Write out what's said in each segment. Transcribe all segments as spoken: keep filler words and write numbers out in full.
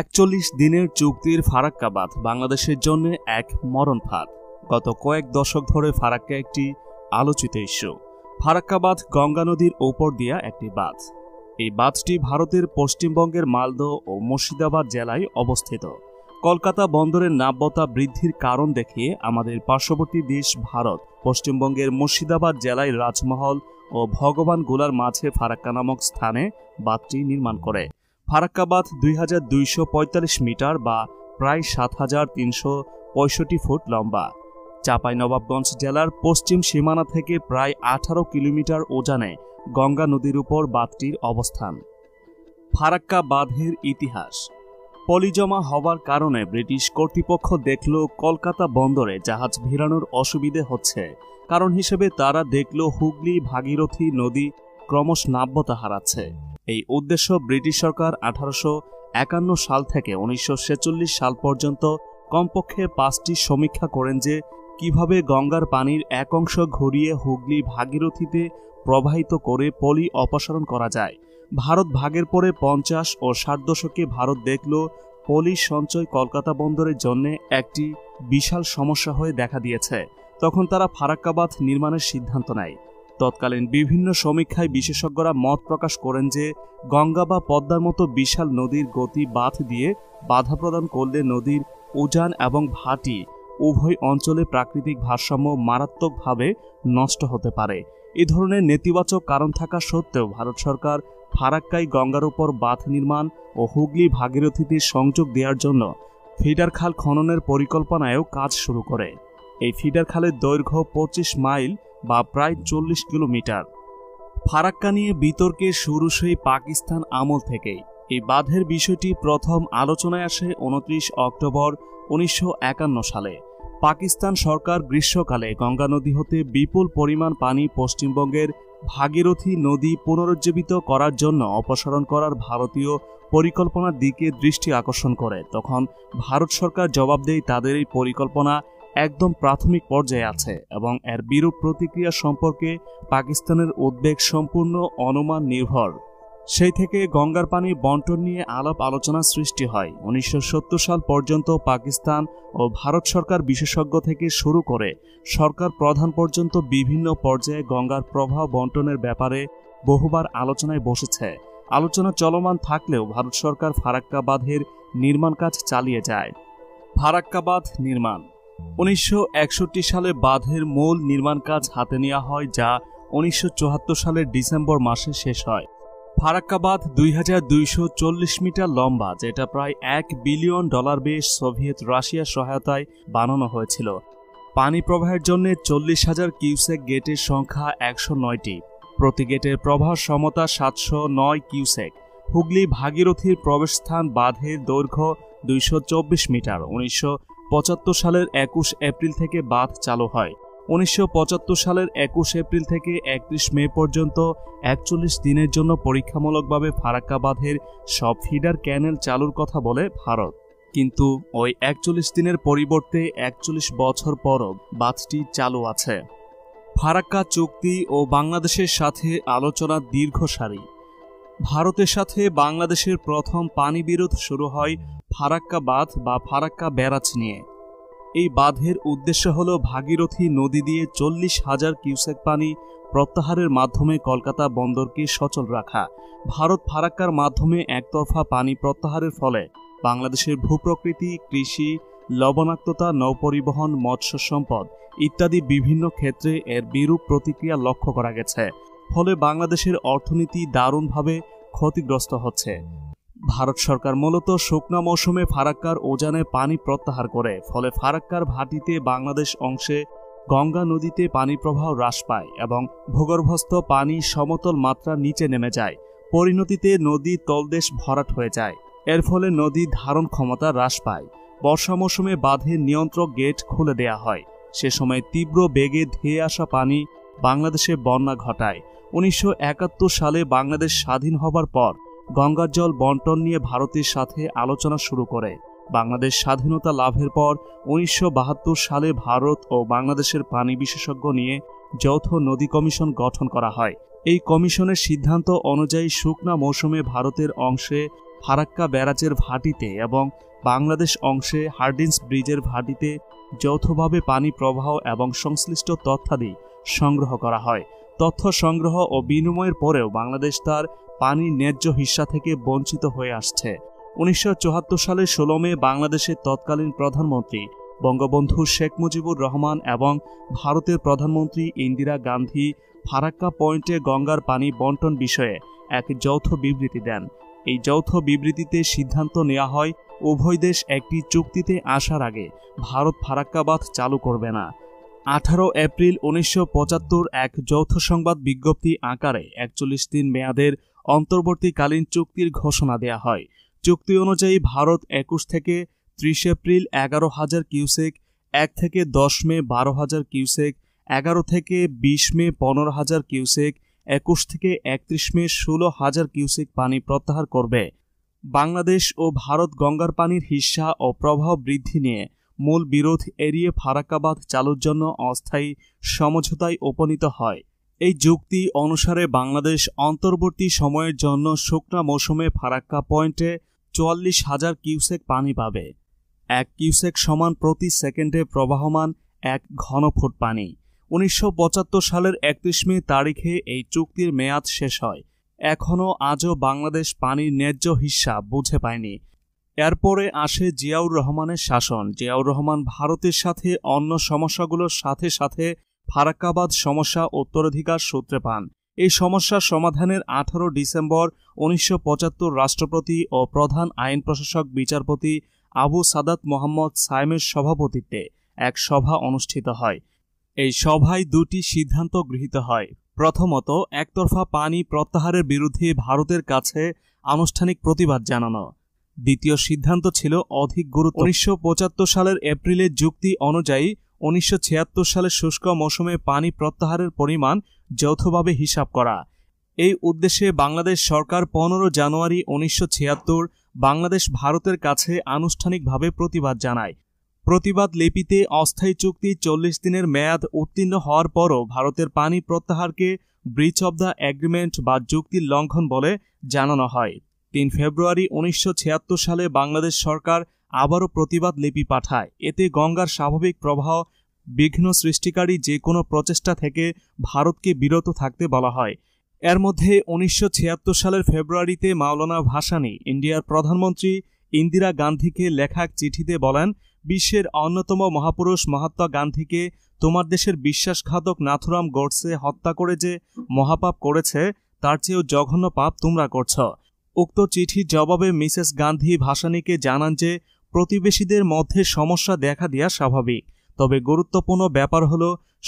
একচল্লিশ দিনের চুক্তির ফারাক্কা বাঁধ বাংলাদেশের জন্য এক মরণ ফাঁদ। গত কয়েক দশক ধরে ফারাক্কা একটি আলোচিত ইস্যু। ফারাক্কা বাঁধ গঙ্গা নদীর ওপর দিয়া একটি বাঁধ। এই বাঁধটি ভারতের পশ্চিমবঙ্গের মালদহ ও মুর্শিদাবাদ জেলায় অবস্থিত। কলকাতা বন্দরের নাব্যতা বৃদ্ধির কারণ দেখিয়ে আমাদের পার্শ্ববর্তী দেশ ভারত পশ্চিমবঙ্গের মুর্শিদাবাদ জেলায় রাজমহল ও ভগবানগোলার মাঝে ফারাক্কা নামক স্থানে বাঁধটি নির্মাণ করে। ফারাক্কা বাঁধ দুই হাজার দুইশো পঁয়তাল্লিশ মিটার বা প্রায় সাত হাজার তিনশো পঁয়ষট্টি ফুট লম্বা। চাঁপাইনবাবগঞ্জ জেলার পশ্চিম সীমানা থেকে প্রায় আঠারো কিলোমিটার ওজানে গঙ্গা নদীর উপর বাঁধটির অবস্থান। ফারাক্কা বাঁধের ইতিহাস। পলিজমা হওয়ার কারণে ব্রিটিশ কর্তৃপক্ষ দেখল কলকাতা বন্দরে জাহাজ ভিড়ানোর অসুবিধে হচ্ছে। কারণ হিসেবে তারা দেখল হুগলি ভাগীরথী নদী ক্রমশ নাব্যতা হারাচ্ছে। এই উদ্দেশ্য ব্রিটিশ সরকার আঠারোশো একান্ন সাল থেকে উনিশশো ছেচল্লিশ সাল পর্যন্ত কমপক্ষে পাঁচটি সমীক্ষা করেন যে কিভাবে গঙ্গার পানির এক অংশ ঘুরিয়ে হুগলি ভাগীরথীতে প্রবাহিত করে পলি অপসারণ করা যায়। ভারত ভাগের পরে পঞ্চাশ ও ষাট দশকে ভারত দেখল পলি সঞ্চয় কলকাতা বন্দরের জন্য একটি বিশাল সমস্যা হয়ে দেখা দিয়েছে। তখন তারা ফারাক্কা বাঁধ নির্মাণের সিদ্ধান্ত নেয়। তৎকালীন বিভিন্ন সমীক্ষায় বিশেষজ্ঞরা মত প্রকাশ করেন যে গঙ্গা বা পদ্মার মতো বিশাল নদীর গতি বাঁধ দিয়ে বাধা প্রদান করলে নদীর উজান এবং ভাটি উভয় অঞ্চলে প্রাকৃতিক ভারসাম্য মারাত্মকভাবে নষ্ট হতে পারে। এ ধরনের নেতিবাচক কারণ থাকা সত্ত্বেও ভারত সরকার ফারাক্কায় গঙ্গার উপর বাঁধ নির্মাণ ও হুগলি ভাগীরথীতে সংযোগ দেওয়ার জন্য ফিডার খাল খননের পরিকল্পনায়ও কাজ শুরু করে। এই ফিডার খালের দৈর্ঘ্য পঁচিশ মাইল বা প্রায় চল্লিশ কিলোমিটার। ফারাক্কা নিয়ে বিতর্কের শুরু সেই পাকিস্তান আমল থেকেই। এই বাঁধের বিষয়টি প্রথম আলোচনায় আসে উনত্রিশ অক্টোবর উনিশশো একান্ন সালে। পাকিস্তান সরকার গ্রীষ্মকালে গঙ্গা নদী হতে বিপুল পরিমাণ পানি পশ্চিমবঙ্গের ভাগীরথী নদী পুনরুজ্জীবিত করার জন্য অপসারণ করার ভারতীয় পরিকল্পনার দিকে দৃষ্টি আকর্ষণ করে। তখন ভারত সরকার জবাব দেয় তাদের এই পরিকল্পনা একদম প্রাথমিক পর্যায়ে আছে এবং এর বিরূপ প্রতিক্রিয়া সম্পর্কে পাকিস্তানের উদ্বেগ সম্পূর্ণ অনুমান নির্ভর। সেই থেকে গঙ্গার পানি বন্টন নিয়ে আলাপ আলোচনা সৃষ্টি হয়। উনিশশো সত্তর সাল পর্যন্ত পাকিস্তান ও ভারত সরকার বিশেষজ্ঞ থেকে শুরু করে সরকার প্রধান পর্যন্ত বিভিন্ন পর্যায়ে গঙ্গার প্রবাহ বন্টনের ব্যাপারে বহুবার আলোচনায় বসেছে। আলোচনা চলমান থাকলেও ভারত সরকার ফারাক্কা বাঁধের নির্মাণ কাজ চালিয়ে যায়। ফারাক্কা বাঁধ নির্মাণ। উনিশশো একষট্টি সালে বাঁধের মূল নির্মাণ কাজ হাতে নেওয়া হয়, যা উনিশশো চুয়াত্তর সালের ডিসেম্বর মাসে শেষ হয়। ফারাক্কা বাঁধ দুই হাজার দুইশো চল্লিশ মিটার লম্বা, যেটা প্রায় এক বিলিয়ন ডলার বেশ সোভিয়েত রাশিয়ার সহায়তায় বানানো হয়েছিল। পানি প্রবাহের জন্য চল্লিশ হাজার কিউসেক গেটের সংখ্যা একশো নয়টি। প্রতি গেটের প্রবাহ সমতা সাতশো নয় কিউসেক। হুগলি ভাগীরথীর প্রবেশস্থান বাঁধের দৈর্ঘ্য দুইশো চব্বিশ মিটার। উনিশশো পঁচাত্তর সালের একুশ এপ্রিল থেকে বাঁধ চালু হয়। উনিশশো পঁচাত্তর সালের একুশ এপ্রিল থেকে একত্রিশ মে পর্যন্ত একচল্লিশ দিনের জন্য পরীক্ষামূলকভাবে ফারাক্কা বাঁধের সব ফিডার ক্যানেল চালুর কথা বলে ভারত। কিন্তু ওই একচল্লিশ দিনের পরিবর্তে একচল্লিশ বছর পরও বাঁধটি চালু আছে। ফারাক্কা চুক্তি ও বাংলাদেশের সাথে আলোচনার দীর্ঘ সারি। ভারতের সাথে বাংলাদেশের প্রথম পানি বিরোধ শুরু হয় ফারাক্কা বাঁধ বা ফারাক্কা ব্যারাজ নিয়ে। এই বাঁধের উদ্দেশ্য হল ভাগীরথী নদী দিয়ে চল্লিশ হাজার কিউসেক পানি প্রত্যাহারের মাধ্যমে কলকাতা বন্দরকে সচল রাখা। ভারত ফারাক্কার মাধ্যমে একতরফা পানি প্রত্যাহারের ফলে বাংলাদেশের ভূপ্রকৃতি, কৃষি, লবণাক্ততা, নৌপরিবহন, মৎস্য সম্পদ ইত্যাদি বিভিন্ন ক্ষেত্রে এর বিরূপ প্রতিক্রিয়া লক্ষ্য করা গেছে। ফলে বাংলাদেশের অর্থনীতি দারুণভাবে ক্ষতিগ্রস্ত হচ্ছে। ভারত সরকার মূলত শুকনা মৌসুমে ফারাক্কার ওজানে পানি প্রত্যাহার করে, ফলে ফারাক্কার ভাটিতে বাংলাদেশ অংশে গঙ্গা নদীতে পানি প্রবাহ হ্রাস পায় এবং ভূগর্ভস্থ পানি সমতল মাত্রা নিচে নেমে যায়। পরিণতিতে নদী তলদেশ ভরাট হয়ে যায়। এর ফলে নদী ধারণ ক্ষমতা হ্রাস পায়। বর্ষা মৌসুমে বাঁধে নিয়ন্ত্রক গেট খুলে দেয়া হয়। সে সময় তীব্র বেগে ধেয়ে আসা পানি বাংলাদেশে বন্যা ঘটায়। উনিশশো একাত্তর সালে বাংলাদেশ স্বাধীন হবার পর গঙ্গার জল বন্টন নিয়ে ভারতের সাথে আলোচনা শুরু করে। বাংলাদেশ স্বাধীনতা লাভের পর উনিশশো বাহাত্তর সালে ভারত ও বাংলাদেশের পানি বিশেষজ্ঞ নিয়ে যৌথ নদী কমিশন গঠন করা হয়। এই কমিশনের সিদ্ধান্ত অনুযায়ী শুকনা মৌসুমে ভারতের অংশে फाराक्का ব্যারাজের ভাটিতে এবং বাংলাদেশ অংশে হার্ডিঞ্জ ব্রিজের ভাটিতে যৌথভাবে পানি প্রবাহ এবং সংশ্লিষ্ট তথ্যাদি সংগ্রহ করা হয়। তথ্য সংগ্রহ ও বিনিময়ের পরেও বাংলাদেশ তার পানির ন্যায্য হিস্সা থেকে বঞ্চিত হয়ে আসছে। উনিশশো চুয়াত্তর সালের ষোলো মে বাংলাদেশের তৎকালীন প্রধানমন্ত্রী বঙ্গবন্ধু শেখ মুজিবুর রহমান এবং ভারতের প্রধানমন্ত্রী ইন্দিরা গান্ধী ফারাক্কা পয়েন্টে গঙ্গার পানি বন্টন বিষয়ে এক যৌথ বিবৃতি দেন। এই যৌথ বিবৃতিতে সিদ্ধান্ত নেওয়া হয় উভয় দেশ একটি চুক্তিতে আসার আগে ভারত ফারাক্কা বাঁধ চালু করবে না। আঠারো এপ্রিল উনিশশো পঁচাত্তর এক যৌথ সংবাদ বিজ্ঞপ্তি আকারে একচল্লিশ দিন মেয়াদের অন্তর্বর্তীকালীন চুক্তির ঘোষণা দেয়া হয়। চুক্তি অনুযায়ী ভারত একুশ থেকে ত্রিশ এপ্রিল এগারো হাজার কিউসেক, এক থেকে দশ মে বারো হাজার কিউসেক, এগারো থেকে বিশ মে পনেরো হাজার কিউসেক, একুশ থেকে একত্রিশ মে ষোলো হাজার কিউসেক পানি প্রত্যাহার করবে। বাংলাদেশ ও ভারত গঙ্গার পানির হিস্সা ও প্রবাহ বৃদ্ধি নিয়ে মূল বিরোধ এড়িয়ে ফারাক্কা বাঁধ চালুর জন্য অস্থায়ী সমঝোতায় উপনীত হয়। এই যুক্তি অনুসারে বাংলাদেশ অন্তর্বর্তী সময়ের জন্য শুকনা মৌসুমে ফারাক্কা পয়েন্টে চুয়াল্লিশ হাজার কিউসেক পানি পাবে। এক কিউসেক সমান প্রতি সেকেন্ডে প্রবাহমান এক ঘনফুট পানি। উনিশশো পঁচাত্তর সালের একত্রিশ মে তারিখে এই চুক্তির মেয়াদ শেষ হয়। এখনও আজও বাংলাদেশ পানির ন্যায্য হিস্সা বুঝে পায়নি। এরপরে আসে জিয়াউর রহমানের শাসন। জিয়াউর রহমান ভারতের সাথে অন্য সমস্যাগুলোর সাথে সাথে ফারাক্কাবাদ সমস্যা উত্তরাধিকার সূত্রে পান। এই সমস্যা সমাধানের আঠারো ডিসেম্বর উনিশশো পঁচাত্তর রাষ্ট্রপতি ও প্রধান আইন প্রশাসক বিচারপতি আবু সাদাত মোহাম্মদ সায়েমের সভাপতিত্বে এক সভা অনুষ্ঠিত হয়। এই সভায় দুটি সিদ্ধান্ত গৃহীত হয়। প্রথমত, একতরফা পানি প্রত্যাহারের বিরুদ্ধে ভারতের কাছে আনুষ্ঠানিক প্রতিবাদ জানানো। দ্বিতীয় সিদ্ধান্ত ছিল অধিক গুরুত্ব। উনিশশো পঁচাত্তর সালের এপ্রিলের যুক্তি অনুযায়ী উনিশশো ছিয়াত্তর সালের শুষ্ক মৌসুমে পানি প্রত্যাহারের পরিমাণ যৌথভাবে হিসাব করা। এই উদ্দেশ্যে বাংলাদেশ সরকার পনেরো জানুয়ারি উনিশশো ছিয়াত্তর বাংলাদেশ ভারতের কাছে আনুষ্ঠানিকভাবে প্রতিবাদ জানায়। প্রতিবাদ লিপিতে অস্থায়ী চুক্তি চল্লিশ দিনের মেয়াদ উত্তীর্ণ হওয়ার পরও ভারতের পানি প্রত্যাহারকে ব্রিচ অব দ্য এগ্রিমেন্ট বা চুক্তির লঙ্ঘন বলে জানানো হয়। তিন ফেব্রুয়ারি উনিশশো ছিয়াত্তর সালে বাংলাদেশ সরকার আবারও প্রতিবাদ লিপি পাঠায়। এতে গঙ্গার স্বাভাবিক প্রবাহ বিঘ্ন সৃষ্টিকারী যে কোনো প্রচেষ্টা থেকে ভারতকে বিরত থাকতে বলা হয়। এর মধ্যে উনিশশো ছিয়াত্তর সালের ফেব্রুয়ারিতে মাওলানা ভাসানি ইন্ডিয়ার প্রধানমন্ত্রী ইন্দিরা গান্ধীকে লেখা চিঠিতে বলেন, বিশ্বের অন্যতম মহাপুরুষ মহাত্মা গান্ধীকে তোমার দেশের বিশ্বাসঘাতক নাথুরাম গোডসে হত্যা করে যে মহাপাপ করেছে তার চেয়েও জঘন্য পাপ তোমরা করছ। উক্ত চিঠির জবাবে মিসেস গান্ধী ভাসানীকে জানান যে প্রতিবেশীদের মধ্যে সমস্যা দেখা দেয়া স্বাভাবিক, তবে গুরুত্বপূর্ণ ব্যাপার হল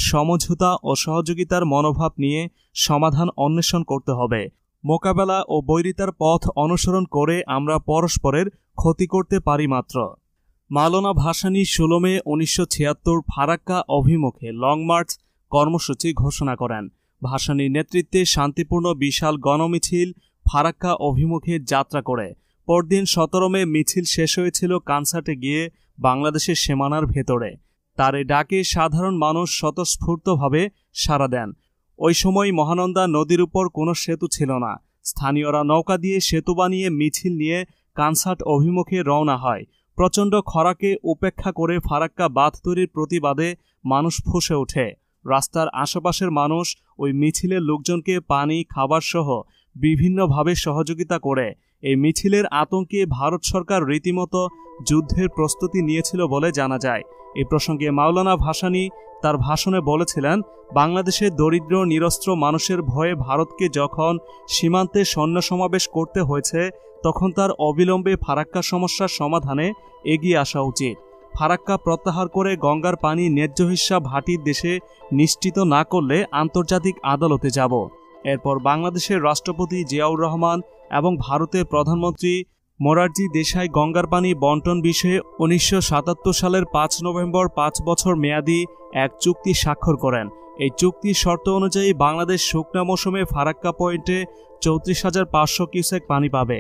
সমঝোতা ও সহযোগিতার মনোভাব নিয়ে সমাধান অন্বেষণ করতে হবে। মোকাবেলা ও বৈরিতার পথ অনুসরণ করে আমরা পরস্পরের ক্ষতি করতে পারি মাত্র। মাওলানা ভাসানী ষোলো মে উনিশশো ছিয়াত্তর ফারাক্কা অভিমুখে লং মার্চ কর্মসূচি ঘোষণা করেন। ভাসানীর নেতৃত্বে শান্তিপূর্ণ বিশাল গণমিছিল ফারাক্কা অভিমুখে যাত্রা করে। পরদিন সতেরো মে মিছিল শেষ হয়েছিল কানসার্টে গিয়ে, বাংলাদেশের সীমানার ভেতরে। তার ডাকে সাধারণ মানুষ স্বতঃস্ফূর্তভাবে সাড়া দেন। ওই সময় মহানন্দা নদীর উপর কোনো সেতু ছিল না। স্থানীয়রা নৌকা দিয়ে সেতু বানিয়ে মিছিল নিয়ে কানসার্ট অভিমুখে রওনা হয়। প্রচণ্ড খরাকে উপেক্ষা করে ফারাক্কা বাঁধ তৈরির প্রতিবাদে মানুষ ফুঁসে ওঠে। রাস্তার আশেপাশের মানুষ ওই মিছিলের লোকজনকে পানি, খাবারসহ বিভিন্নভাবে সহযোগিতা করে। এই মিছিলের আতঙ্কে ভারত সরকার রীতিমতো যুদ্ধের প্রস্তুতি নিয়েছিল বলে জানা যায়। এই প্রসঙ্গে মাওলানা ভাসানী তার ভাষণে বলেছিলেন, বাংলাদেশের দরিদ্র নিরস্ত্র মানুষের ভয়ে ভারতকে যখন সীমান্তে সৈন্য সমাবেশ করতে হয়েছে তখন তার অবিলম্বে ফারাক্কা সমস্যার সমাধানে এগিয়ে আসা উচিত। ফারাক্কা প্রত্যাহার করে গঙ্গার পানি ন্যায্য হিস্সা ভাটির দেশে নিশ্চিত না করলে আন্তর্জাতিক আদালতে যাব। এরপর বাংলাদেশের রাষ্ট্রপতি জিয়াউর রহমান এবং ভারতের প্রধানমন্ত্রী মোরারজি দেশাই গঙ্গার পানি বন্টন বিষয়ে উনিশশো সাতাত্তর সালের পাঁচ নভেম্বর পাঁচ বছর মেয়াদি এক চুক্তি স্বাক্ষর করেন। এই চুক্তির শর্ত অনুযায়ী বাংলাদেশ শুকনা মৌসুমে ফারাক্কা পয়েন্টে চৌত্রিশ হাজার পাঁচশো কিউসেক পানি পাবে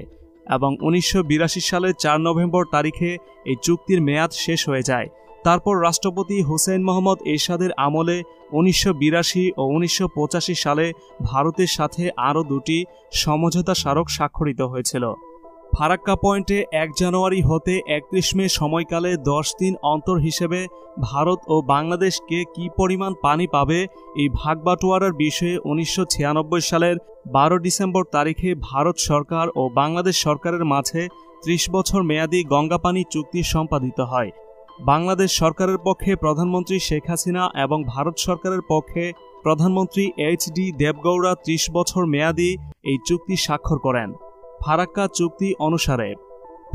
এবং উনিশশো বিরাশি সালের চার নভেম্বর তারিখে এই চুক্তির মেয়াদ শেষ হয়ে যায়। তারপর রাষ্ট্রপতি হুসেইন মুহাম্মদ এরশাদের আমলে উনিশশো বিরাশি ও উনিশশো পঁচাশি সালে ভারতের সাথে আরও দুটি সমঝোতা স্মারক স্বাক্ষরিত হয়েছিল। फाराक्का पॉइंटे एक जानुआरी होते एकत्रिश मे समयकाले दस दिन अंतर हिसेबे भारत और बांग्लादेश के की परिमाण पानी पाबे ए भागबाटोयार विषये उन्नीसशो छियानब्बे साले बारो डिसेम्बर तारीखे भारत सरकार और बांग्लादेश सरकारेर माझे त्रिश बछर मेयादी गंगा पानी चुक्ति सम्पादित हय। बांग्लादेश सरकारेर पक्षे प्रधानमंत्री शेख हासिना एवं भारत सरकारेर पक्षे प्रधानमंत्री एच डी देवगौड़ा त्रिश बछर मेयादी ए चुक्ति स्वाक्षर करेन। फाराक्का चुक्ति अनुसारे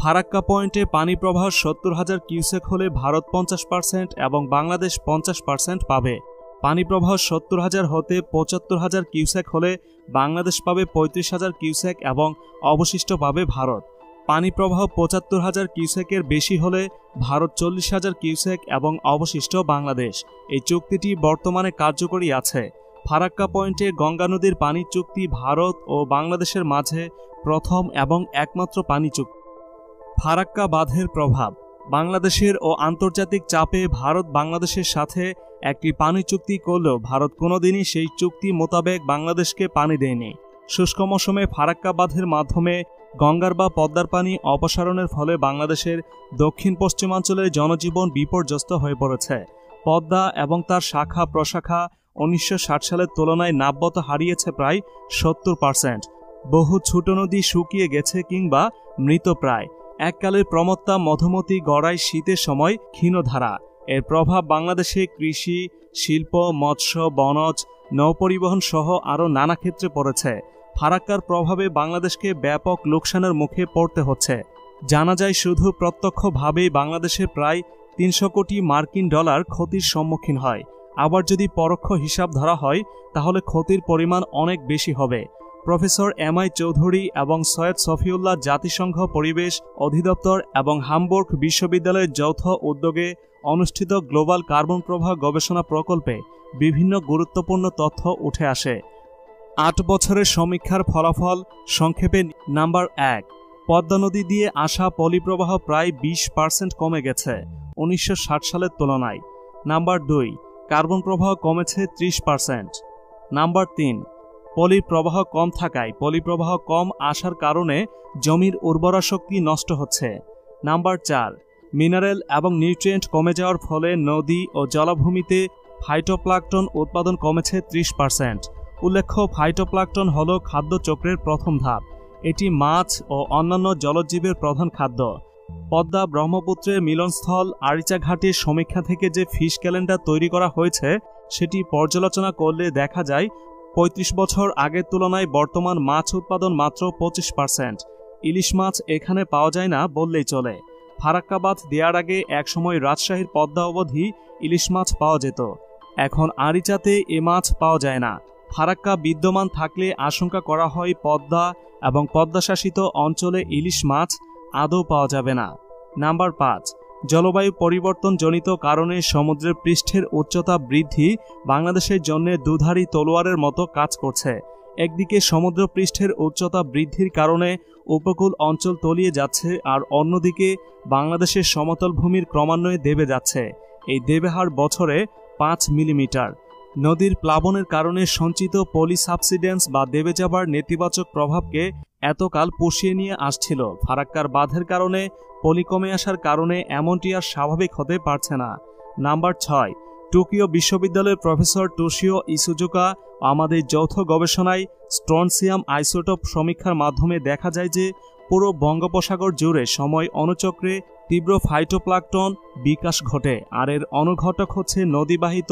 फाराक्का पॉइंटे पानी प्रवाह सत्तर हजार किউসেক होले भारत पचास पार्सेंट और बांग्लादेश पचास पार्सेंट पावे। पानी प्रवाह सत्तर हजार होते पचहत्तर हजार किউসেক होले बांग्लादेश पावे पैंतीस हजार किউসেক और अवशिष्ट पावे भारत। पानी प्रवाह पचहत्तर हजार किউসেকের बेशी होले भारत चल्लिस हजार किউসেক और अवशिष्ट बांग्लादेश। ए चुक्तिटी बर्तमाने कार्यकरी आछे। फाराक्का पॉइंटे गंगा नदीर पानी चुक्ति भारत और बांग्लादेशेर माझे प्रथम एवं एकमात्र पानी चुक्ति। फाराक्का बाँधेर प्रभाव बांग्लादेशेर और आंतर्जातिक चापे भारत बांग्लादेशेर साथे एकटी पानी चुक्ति करलेও भारत कोनोदिनই সেই চুক্তি মোতাবেক বাংলাদেশকে পানি দেয়নি। শুষ্ক মৌসুমে ফারাক্কা বাঁধের মাধ্যমে গঙ্গার বা পদ্মার পানি অপসারণের ফলে বাংলাদেশের দক্ষিণ পশ্চিমাঞ্চলে জনজীবন বিপর্যস্ত হয়ে পড়েছে। পদ্মা এবং তার শাখা প্রশাখা উনিশশো ষাট সালের তুলনায় নাব্যতা হারিয়েছে প্রায় সত্তর পার্সেন্ট। বহু ছোট নদী শুকিয়ে গেছে কিংবা মৃতপ্রায়। এককালের প্রমত্তা মধুমতি গড়াই শীতের সময় ক্ষীণধারা। এর প্রভাব বাংলাদেশে কৃষি শিল্প মৎস্য বনজ নৌপরিবহন সহ আরও নানা ক্ষেত্রে পড়েছে। ফারাক্কার প্রভাবে বাংলাদেশকে ব্যাপক লোকসানের মুখে পড়তে হচ্ছে। জানা যায় শুধু প্রত্যক্ষভাবেই বাংলাদেশে প্রায় তিনশো কোটি মার্কিন ডলার ক্ষতির সম্মুখীন হয়। আবার যদি পরোক্ষ হিসাব ধরা হয় তাহলে ক্ষতির পরিমাণ অনেক বেশি হবে। প্রফেসর এম আই চৌধুরী এবং সৈয়দ সফিউল্লাহ জাতিসংঘ পরিবেশ অধিদপ্তর এবং হামবুর্গ বিশ্ববিদ্যালয়ের যৌথ উদ্যোগে অনুষ্ঠিত গ্লোবাল কার্বন প্রবাহ গবেষণা প্রকল্পে বিভিন্ন গুরুত্বপূর্ণ তথ্য উঠে আসে। আট বছরের সমীক্ষার ফলাফল সংক্ষেপে নাম্বার এক, পদ্মা নদী দিয়ে আসা পলিপ্রবাহ প্রায় বিশ পার্সেন্ট কমে গেছে উনিশশো ষাট সালের তুলনায়। নাম্বার দুই, কার্বন প্রবাহ কমেছে ত্রিশ পার্সেন্ট। নাম্বার তিন, পলি প্রবাহ কম থাকায় পলি প্রবাহ কম আসার কারণে জমির উর্বরা শক্তি নষ্ট হচ্ছে। নাম্বার চার, মিনারেল এবং নিউট্রিয়েন্ট কমে যাওয়ার ফলে নদী ও জলাভূমিতে ফাইটোপ্লাঙ্কটন উৎপাদন কমেছে ত্রিশ পার্সেন্ট। উল্লেখ্য ফাইটোপ্লাঙ্কটন হল খাদ্যচক্রের প্রথম ধাপ। এটি মাছ ও অন্যান্য জলজীবের প্রধান খাদ্য। পদ্মা ব্রহ্মপুত্রের মিলনস্থল আরিচাঘাটের সমীক্ষা থেকে যে ফিশ ক্যালেন্ডার তৈরি করা হয়েছে সেটি পর্যালোচনা করলে দেখা যায় পঁয়ত্রিশ বছর আগের তুলনায় বর্তমান মাছ উৎপাদন মাত্র পঁচিশ পার্সেন্ট। ইলিশ মাছ এখানে পাওয়া যায় না বললেই চলে। ফারাক্কা বাঁধ দেওয়ার আগে একসময় রাজশাহীর পদ্মা অবধি ইলিশ মাছ পাওয়া যেত, এখন আরিচাতে এ মাছ পাওয়া যায় না। ফারাক্কা বিদ্যমান থাকলে আশঙ্কা করা হয় পদ্মা এবং পদ্মাশাসিত অঞ্চলে ইলিশ মাছ আদৌ পাওয়া যাবে না। নাম্বার পাঁচ, জলবায়ু পরিবর্তনজনিত কারণে সমুদ্রের পৃষ্ঠের উচ্চতা বৃদ্ধি বাংলাদেশের জন্য দুধারী তলোয়ারের মতো কাজ করছে। একদিকে সমুদ্র পৃষ্ঠের উচ্চতা বৃদ্ধির কারণে উপকূল অঞ্চল তলিয়ে যাচ্ছে, আর অন্যদিকে বাংলাদেশের সমতল ভূমির ক্রমান্বয়ে দেবে যাচ্ছে। এই দেবেহার বছরে পাঁচ মিলিমিটার। নদীর প্লাবনের কারণে সঞ্চিত পলি সাবসিডেন্স বা দেবে যাবার নেতিবাচক প্রভাবকে এতকাল পুষিয়ে নিয়ে আসছিল। ফারাক্কার বাঁধের কারণে পলি কমে আসার কারণে এমনটি আর স্বাভাবিক হতে পারছে না। নাম্বার ছয়, টোকিও বিশ্ববিদ্যালয়ের প্রফেসর টোশিও ইসুজুকা আমাদের যৌথ গবেষণায় স্ট্রনসিয়াম আইসোটোপ সমীক্ষার মাধ্যমে দেখা যায় যে পুরো বঙ্গোপসাগর জুড়ে সময় অনুচক্রে তীব্র ফাইটোপ্লাঙ্কটন বিকাশ ঘটে, আর এর অনুঘটক হচ্ছে নদীবাহিত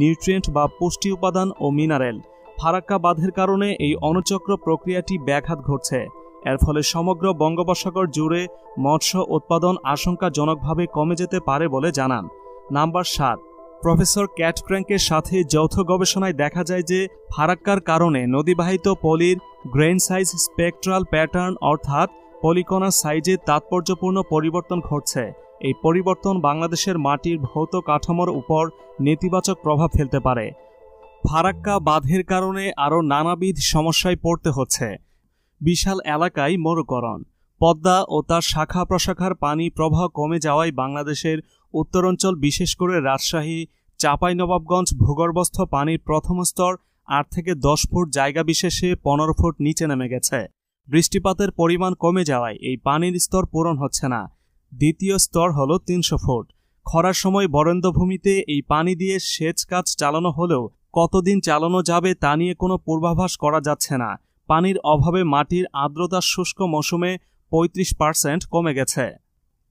নিউট্রিয়েন্ট বা পুষ্টি উপাদান ও মিনারেল। ফারাক্কা বাঁধের কারণে এই অনুচক্র প্রক্রিয়াটি ব্যাঘাত ঘটছে। এর ফলে সমগ্র বঙ্গোপসাগর জুড়ে মৎস্য উৎপাদন আশঙ্কাজনকভাবে কমে যেতে পারে বলে জানান। নাম্বার সাত, প্রফেসর ক্যাটক্র্যাঙ্কের সাথে যৌথ গবেষণায় দেখা যায় যে ফারাক্কার কারণে নদীবাহিত পলির গ্রেইন সাইজ স্পেকট্রাল প্যাটার্ন অর্থাৎ পলিকণার সাইজে তাৎপর্যপূর্ণ পরিবর্তন ঘটছে। এই পরিবর্তন বাংলাদেশের মাটির ভৌত কাঠামোর উপর নেতিবাচক প্রভাব ফেলতে পারে। ফারাক্কা বাঁধের কারণে আরও নানাবিধ সমস্যায় পড়তে হচ্ছে। বিশাল এলাকায় মরুকরণ, পদ্মা ও তার শাখা প্রশাখার পানি প্রবাহ কমে যাওয়ায় বাংলাদেশের উত্তরাঞ্চল বিশেষ করে রাজশাহী চাঁপাইনবাবগঞ্জ ভূগর্ভস্থ পানির প্রথম স্তর আট থেকে দশ ফুট জায়গা বিশেষে পনেরো ফুট নিচে নেমে গেছে। বৃষ্টিপাতের পরিমাণ কমে যাওয়ায় এই পানির স্তর পূরণ হচ্ছে না। দ্বিতীয় স্তর হলো তিনশো ফুট। খরার সময় বরেন্দ্রভূমিতে এই পানি দিয়ে সেচ কাজ চালানো হলেও কতদিন চালানো যাবে তা নিয়ে কোনো পূর্বাভাস করা যাচ্ছে না। পানির অভাবে মাটির আর্দ্রতা শুষ্ক মৌসুমে পঁয়ত্রিশ পার্সেন্ট কমে গেছে।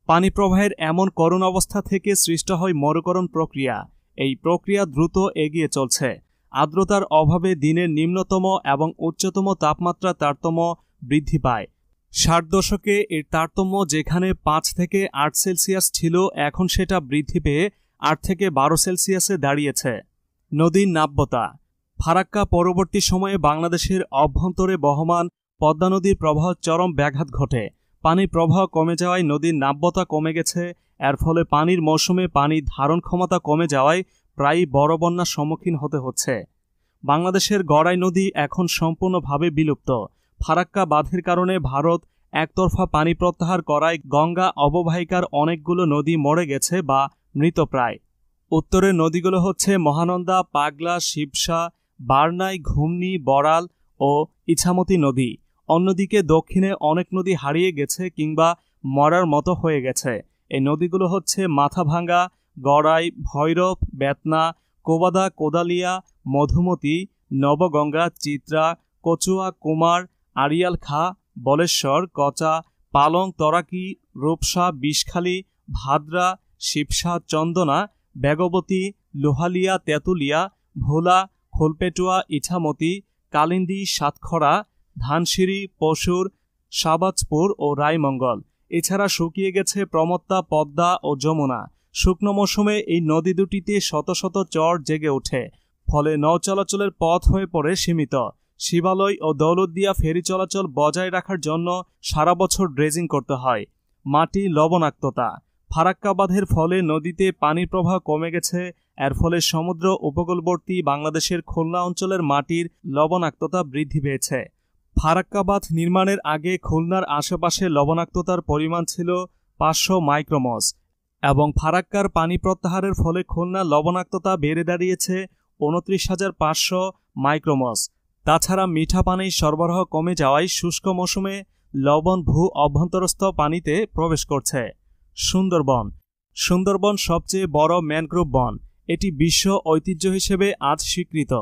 পানি প্রবাহের এমন করুণ অবস্থা থেকে সৃষ্ট হয় মরুকরণ প্রক্রিয়া। এই প্রক্রিয়া দ্রুত এগিয়ে চলছে। আর্দ্রতার অভাবে দিনের নিম্নতম এবং উচ্চতম তাপমাত্রা তারতম্য বৃদ্ধি পায়। ষাট দশকে এর তারতম্য যেখানে পাঁচ থেকে আট সেলসিয়াস ছিল, এখন সেটা বৃদ্ধি পেয়ে আট থেকে বারো সেলসিয়াসে দাঁড়িয়েছে। নদীর নাব্যতা। ফারাক্কা পরবর্তী সময়ে বাংলাদেশের অভ্যন্তরে বহমান পদ্মা নদীর প্রবাহ চরম ব্যাঘাত ঘটে। পানি প্রবাহ কমে যাওয়ায় নদীর নাব্যতা কমে গেছে। এর ফলে পানির মৌসুমে পানির ধারণ ক্ষমতা কমে যাওয়ায় প্রায়ই বড় বন্যার সম্মুখীন হতে হচ্ছে। বাংলাদেশের গড়াই নদী এখন সম্পূর্ণভাবে বিলুপ্ত। ফারাক্কা বাঁধের কারণে ভারত একতরফা পানি প্রত্যাহার করায় গঙ্গা অববাহিকার অনেকগুলো নদী মরে গেছে বা মৃতপ্রায়। উত্তরের নদীগুলো হচ্ছে মহানন্দা, পাগলা, শিবসা, বারনাই, ঘুমনি, বড়াল ও ইছামতি নদী। অন্যদিকে দক্ষিণে অনেক নদী হারিয়ে গেছে কিংবা মরার মতো হয়ে গেছে। এই নদীগুলো হচ্ছে মাথাভাঙ্গা, গড়াই, ভৈরব, বেতনা, কোবাদা, কোদালিয়া, মধুমতি, নবগঙ্গা, চিত্রা, কচুয়া, কুমার, আড়িয়াল খা, বলেশ্বর, কচা, পালং, তরাকি, রূপসা, বিষখালী, ভাদ্রা, শিবসা, চন্দনা, বেগবতী, লোহালিয়া, তেঁতুলিয়া, ভোলা, খোলপেটুয়া, ইছামতি, কালিন্দী, সাতখরা, ধানসিঁড়ি, পশুর, শাবাজপুর ও রায়মঙ্গল। এছাড়া শুকিয়ে গেছে প্রমত্তা, পদ্মা ও যমুনা। শুকনো মৌসুমে এই নদী দুটিতে শত শত চর জেগে ওঠে, ফলে নৌ চলাচলের পথ হয়ে পড়ে সীমিত। শিবালয় ও দৌলতদিয়া ফেরি চলাচল বজায় রাখার জন্য সারা বছর ড্রেজিং করতে হয়। মাটি লবণাক্ততা। ফারাক্কা বাঁধের ফলে নদীতে পানির প্রবাহ কমে গেছে। এর ফলে সমুদ্র উপকূলবর্তী বাংলাদেশের খুলনা অঞ্চলের মাটির লবণাক্ততা বৃদ্ধি পেয়েছে। ফারাক্কা বাঁধ নির্মাণের আগে খুলনার আশেপাশে লবণাক্ততার পরিমাণ ছিল পাঁচশো মাইক্রোমস এবং ফারাক্কার পানি প্রত্যাহারের ফলে খুলনার লবণাক্ততা বেড়ে দাঁড়িয়েছে উনত্রিশ হাজার পাঁচশো মাইক্রোমস। তাছাড়া মিঠা পানির সরবরাহ কমে যাওয়ায় শুষ্ক মৌসুমে লবণ ভূ অভ্যন্তরস্থ পানিতে প্রবেশ করছে। সুন্দরবন। সুন্দরবন সবচেয়ে বড় ম্যানগ্রোভ বন। এটি বিশ্ব ঐতিহ্য হিসেবে আজ স্বীকৃত।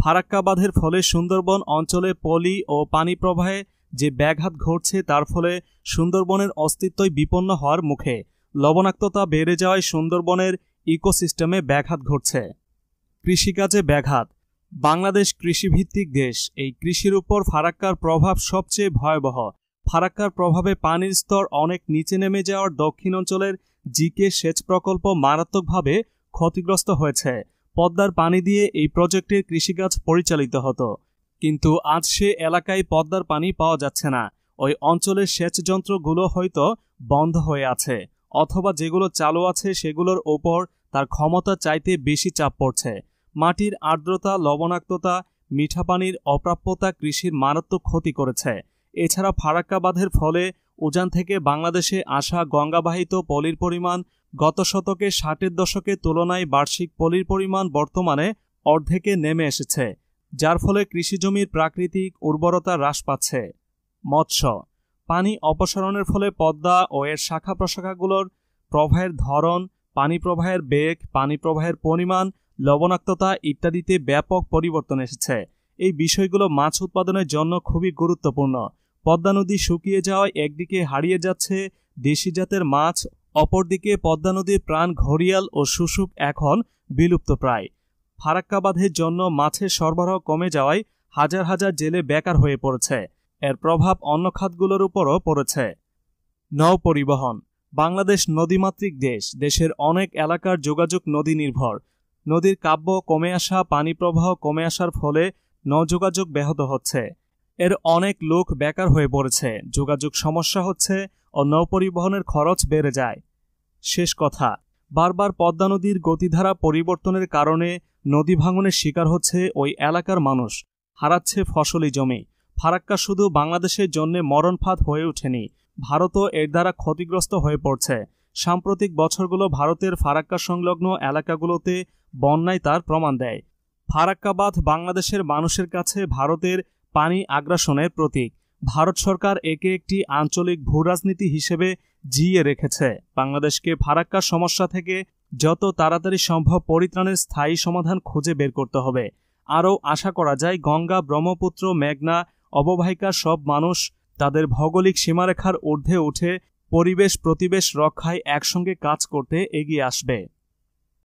ফারাক্কা বাঁধের ফলে সুন্দরবন অঞ্চলে পলি ও পানি প্রবাহে যে ব্যাঘাত ঘটছে, তার ফলে সুন্দরবনের অস্তিত্বই বিপন্ন হওয়ার মুখে। লবণাক্ততা বেড়ে যাওয়ায় সুন্দরবনের ইকোসিস্টেমে ব্যাঘাত ঘটছে। কৃষিকাজে ব্যাঘাত। বাংলাদেশ কৃষিভিত্তিক দেশ। এই কৃষির উপর ফারাক্কার প্রভাব সবচেয়ে ভয়াবহ। ফারাক্কার প্রভাবে পানির স্তর অনেক নিচে নেমে যাওয়ার দক্ষিণ অঞ্চলের জিকে সেচ প্রকল্প মারাত্মকভাবে ক্ষতিগ্রস্ত হয়েছে। পদ্মার পানি দিয়ে এই প্রজেক্টের কৃষিকাজ পরিচালিত হতো, কিন্তু আজ সে এলাকায় পদ্মার পানি পাওয়া যাচ্ছে না। ওই অঞ্চলের সেচ যন্ত্রগুলো হয়তো বন্ধ হয়ে আছে, অথবা যেগুলো চালু আছে সেগুলোর ওপর তার ক্ষমতা চাইতে বেশি চাপ পড়ছে। মাটির আর্দ্রতা, লবণাক্ততা, মিঠা পানির অপ্রাপ্যতা কৃষির মারাত্মক ক্ষতি করেছে। এছাড়া ফারাক্কা বাঁধের ফলে উজান থেকে বাংলাদেশে আসা গঙ্গাবাহিত পলির পরিমাণ গত শতকে ষাটের দশকে তুলনায় বার্ষিক পলির পরিমাণ বর্তমানে অর্ধেকে নেমে এসেছে, যার ফলে কৃষিজমির প্রাকৃতিক উর্বরতা হ্রাস পাচ্ছে। মৎস্য। পানি অপসারণের ফলে পদ্মা ও এর শাখা প্রশাখাগুলোর প্রবাহের ধরন, পানি প্রবাহের বেগ, পানি প্রবাহের পরিমাণ, লবণাক্ততা ইত্যাদিতে ব্যাপক পরিবর্তন এসেছে। এই বিষয়গুলো মাছ উৎপাদনের জন্য খুবই গুরুত্বপূর্ণ। পদ্মা নদী শুকিয়ে যাওয়ায় একদিকে হারিয়ে যাচ্ছে দেশি জাতের মাছ, অপরদিকে পদ্মা নদীর প্রাণ ঘরিয়াল ও শুশুক এখন বিলুপ্ত প্রায়। ফারাক্কা বাঁধের জন্য মাছের সরবরাহ কমে যাওয়ায় হাজার হাজার জেলে বেকার হয়ে পড়েছে। এর প্রভাব অন্য খাতগুলোর উপরও পড়েছে। নৌ পরিবহন। বাংলাদেশ নদীমাতৃক দেশ। দেশের অনেক এলাকার যোগাযোগ নদী নির্ভর। নদীর কাব্য কমে আসা, পানি প্রবাহ কমে আসার ফলে নৌযোগাযোগ ব্যাহত হচ্ছে। এর অনেক লোক বেকার হয়ে পড়েছে, যোগাযোগ সমস্যা হচ্ছে ও নৌপরিবহনের খরচ বেড়ে যায়। শেষ কথা, বারবার পদ্মা নদীর গতিধারা পরিবর্তনের কারণে নদী ভাঙনের শিকার হচ্ছে ওই এলাকার মানুষ, হারাচ্ছে ফসলি জমি। ফারাক্কা শুধু বাংলাদেশের জন্য মরণফাঁদ হয়ে ওঠেনি, ভারতও এর দ্বারা ক্ষতিগ্রস্ত হয়ে পড়ছে। সাম্প্রতিক বছরগুলো ভারতের ফারাক্কা সংলগ্ন এলাকাগুলোতে বন্যায় তার প্রমাণ দেয়। ফারাক্কা বাঁধ বাংলাদেশের মানুষের কাছে ভারতের পানি আগ্রাসনের প্রতীক। भारत सरकार एके एकटी आंचलिक भूराजनीति हिसेबे जिए रेखेछे। बांग्लादेशके फाराक्का समस्या थेके যত তাড়াতাড়ি সম্ভব পরিত্রাণের স্থায়ী সমাধান খুঁজে বের করতে হবে। আরও আশা করা যায় গঙ্গা, ব্রহ্মপুত্র, মেঘনা অববাহিকার সব মানুষ তাদের ভৌগোলিক সীমারেখার ঊর্ধ্বে উঠে পরিবেশ প্রতিবেশ রক্ষায় একসঙ্গে কাজ করতে এগিয়ে আসবে।